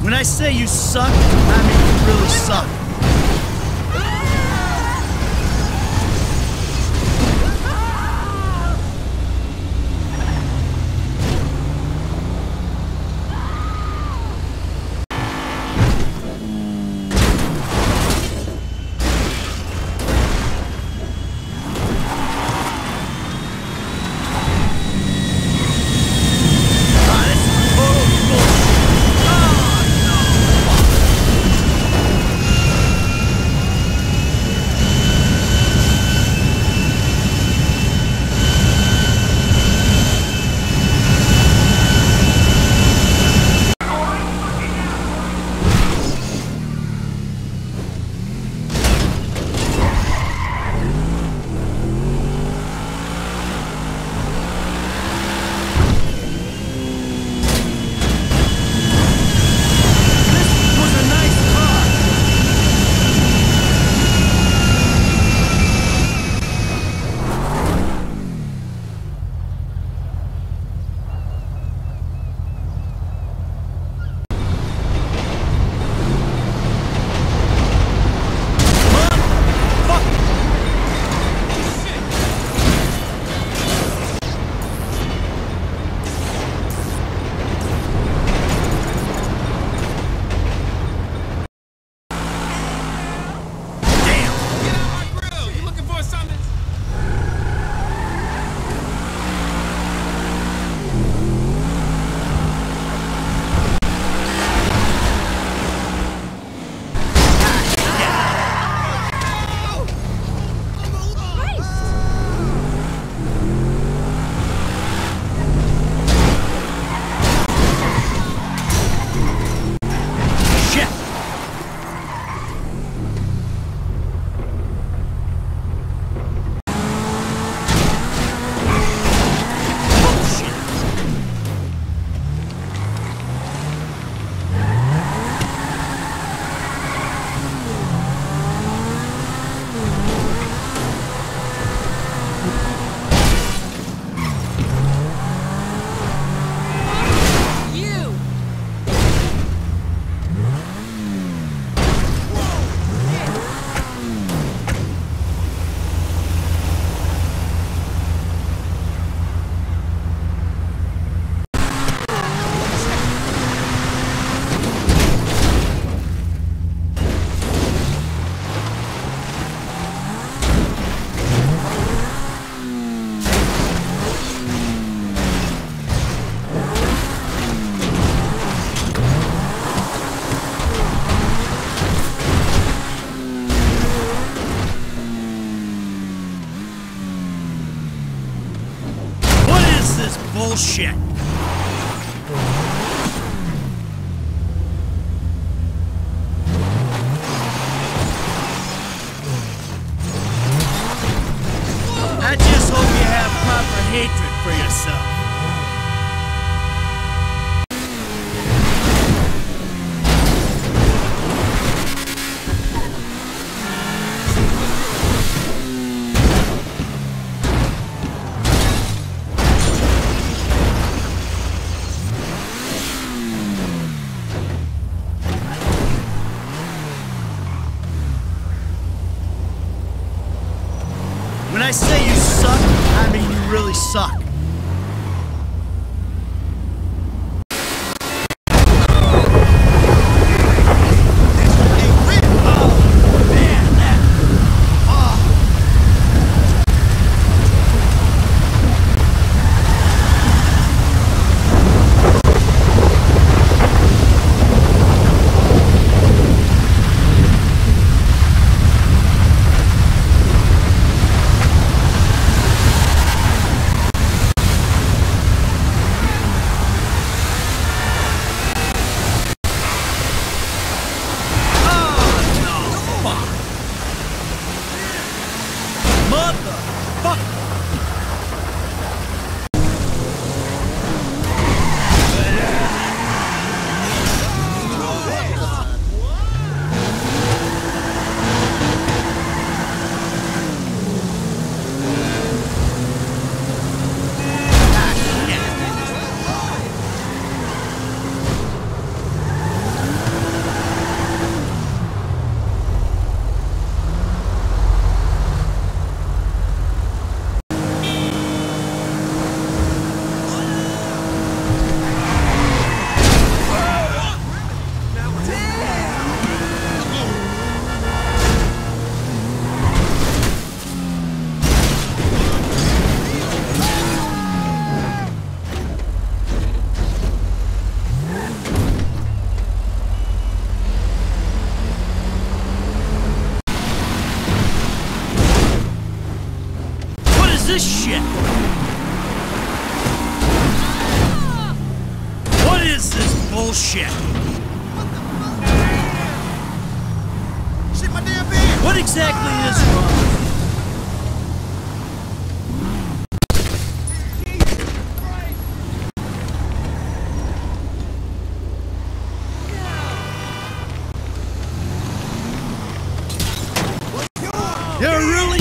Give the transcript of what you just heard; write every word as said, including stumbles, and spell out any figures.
When I say you suck, I mean you really suck. Bullshit. I just hope you have proper hatred for yourself. When I say you suck, I mean you really suck. shit! What is this bullshit? What the fuck? Damn. Shit, my damn band! What exactly is wrong? You're really